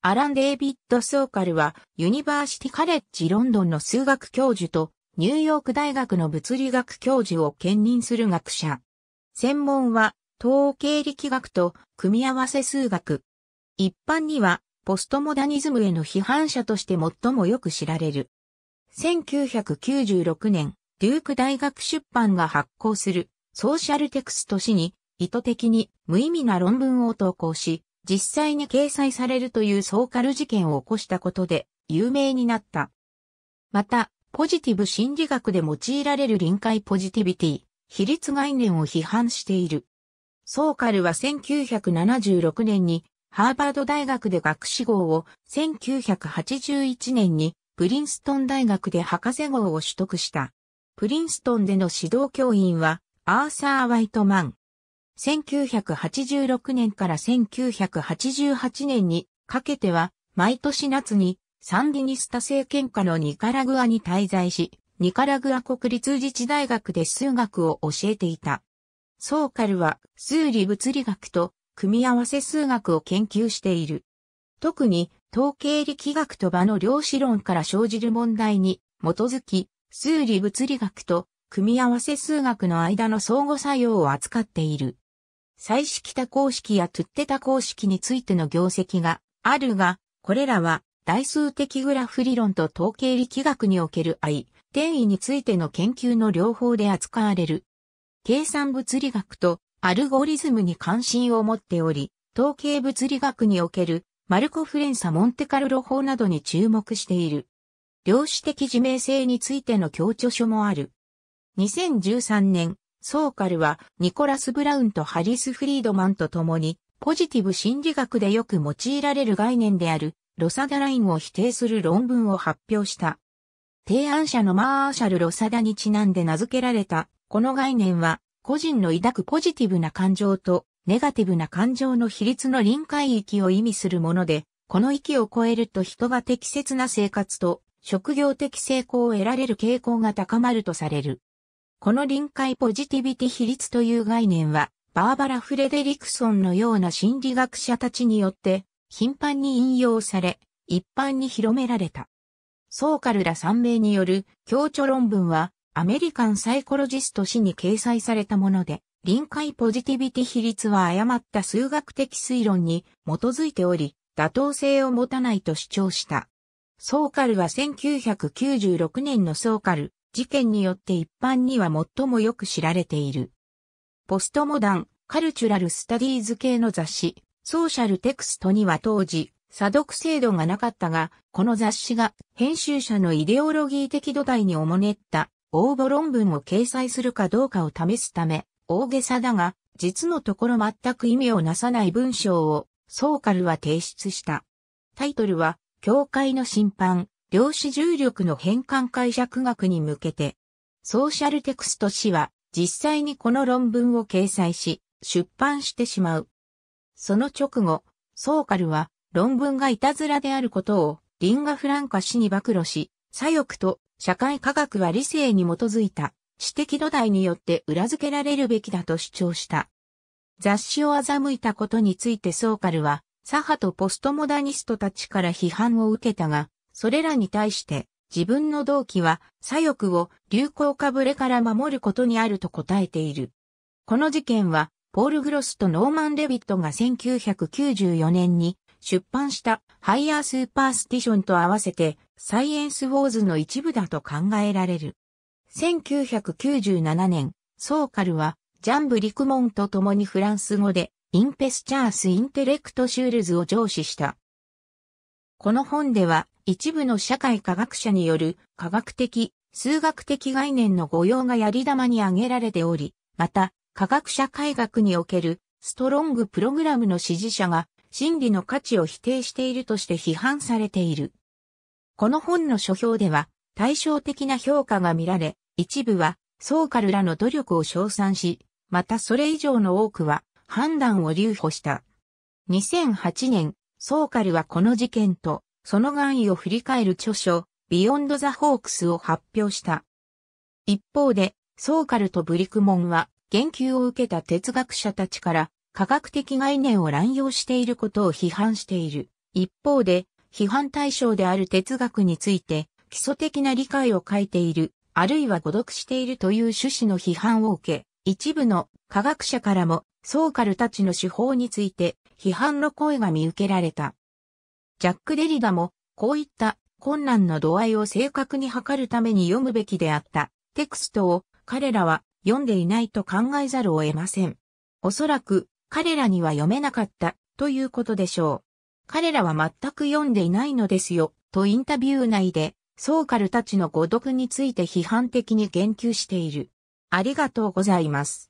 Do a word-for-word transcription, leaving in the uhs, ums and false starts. アラン・デイビッド・ソーカルは、ユニバーシティ・カレッジ・ロンドンの数学教授と、ニューヨーク大学の物理学教授を兼任する学者。専門は、統計力学と組み合わせ数学。一般には、ポストモダニズムへの批判者として最もよく知られる。せんきゅうひゃくきゅうじゅうろくねん、デューク大学出版が発行するソーシャルテクスト誌に、意図的に無意味な論文を投稿し、実際に掲載されるというソーカル事件を起こしたことで有名になった。また、ポジティブ心理学で用いられる臨界ポジティビティ、比率概念を批判している。ソーカルはせんきゅうひゃくななじゅうろくねんにハーバード大学で学士号を、せんきゅうひゃくはちじゅういちねんにプリンストン大学で博士号を取得した。プリンストンでの指導教員はアーサー・ワイトマン。せんきゅうひゃくはちじゅうろくねんからせんきゅうひゃくはちじゅうはちねんにかけては毎年夏にサンディニスタ政権下のニカラグアに滞在し、ニカラグア国立自治大学で数学を教えていた。ソーカルは数理物理学と組み合わせ数学を研究している。特に統計力学と場の量子論から生じる問題に基づき、数理物理学と組み合わせ数学の間の相互作用を扱っている。最式多項式やトゥッテ多項式についての業績があるが、これらは代数的グラフ理論と統計力学における相転移についての研究の両方で扱われる。計算物理学とアルゴリズムに関心を持っており、統計物理学におけるマルコフ連鎖モンテカルロ法などに注目している。量子的自明性についての教著書もある。にせんじゅうさんねん、ソーカルはニコラス・ブラウンとハリス・フリードマンと共にポジティブ心理学でよく用いられる概念であるロサダラインを否定する論文を発表した。提案者のマーシャル・ロサダにちなんで名付けられたこの概念は個人の抱くポジティブな感情とネガティブな感情の比率の臨界域を意味するもので、この域を超えると人が適切な生活と職業的成功を得られる傾向が高まるとされる。この臨界ポジティビティ比率という概念は、バーバラ・フレデリクソンのような心理学者たちによって頻繁に引用され、一般に広められた。ソーカルらさんめいによる教著論文は、アメリカン・サイコロジスト誌に掲載されたもので、臨界ポジティビティ比率は誤った数学的推論に基づいており、妥当性を持たないと主張した。ソーカルはせんきゅうひゃくきゅうじゅうろくねんのソーカル事件によって一般には最もよく知られている。ポストモダン、カルチュラルスタディーズ系の雑誌、ソーシャルテクストには当時、査読制度がなかったが、この雑誌が編集者のイデオロギー的土台におもねった応募論文を掲載するかどうかを試すため、大げさだが、実のところ全く意味をなさない文章を、ソーカルは提出した。タイトルは、境界の審判。量子重力の変換解釈学に向けて、ソーシャルテクスト誌は実際にこの論文を掲載し、出版してしまう。その直後、ソーカルは論文がいたずらであることをリンガフランカ氏に暴露し、左翼と社会科学は理性に基づいた知的土台によって裏付けられるべきだと主張した。雑誌を欺いたことについてソーカルは、左派とポストモダニストたちから批判を受けたが、それらに対して自分の動機は左翼を流行かぶれから守ることにあると答えている。この事件はポール・グロスとノーマン・レビットがせんきゅうひゃくきゅうじゅうよねんに出版したHigher Superstitionと合わせてサイエンス・ウォーズの一部だと考えられる。せんきゅうひゃくきゅうじゅうななねん、ソーカルはジャン・ブリクモンと共にフランス語でImpostures Intellectuellesを上梓した。この本では一部の社会科学者による科学的、数学的概念の誤用がやり玉に挙げられており、また、科学社会学におけるストロングプログラムの支持者が真理の価値を否定しているとして批判されている。この本の書評では対照的な評価が見られ、一部はソーカルらの努力を称賛し、またそれ以上の多くは判断を留保した。にせんはちねん、ソーカルはこの事件と、その含意を振り返る著書、ビヨンド・ザ・ホークスを発表した。一方で、ソーカルとブリクモンは、言及を受けた哲学者たちから、科学的概念を乱用していることを批判している。一方で、批判対象である哲学について、基礎的な理解を欠いている、あるいは誤読しているという趣旨の批判を受け、一部の科学者からも、ソーカルたちの手法について、批判の声が見受けられた。ジャック・デリダも、こういった困難の度合いを正確に測るために読むべきであったテクストを彼らは読んでいないと考えざるを得ません。おそらく彼らには読めなかったということでしょう。彼らは全く読んでいないのですよとインタビュー内でソーカルたちの誤読について批判的に言及している。ありがとうございます。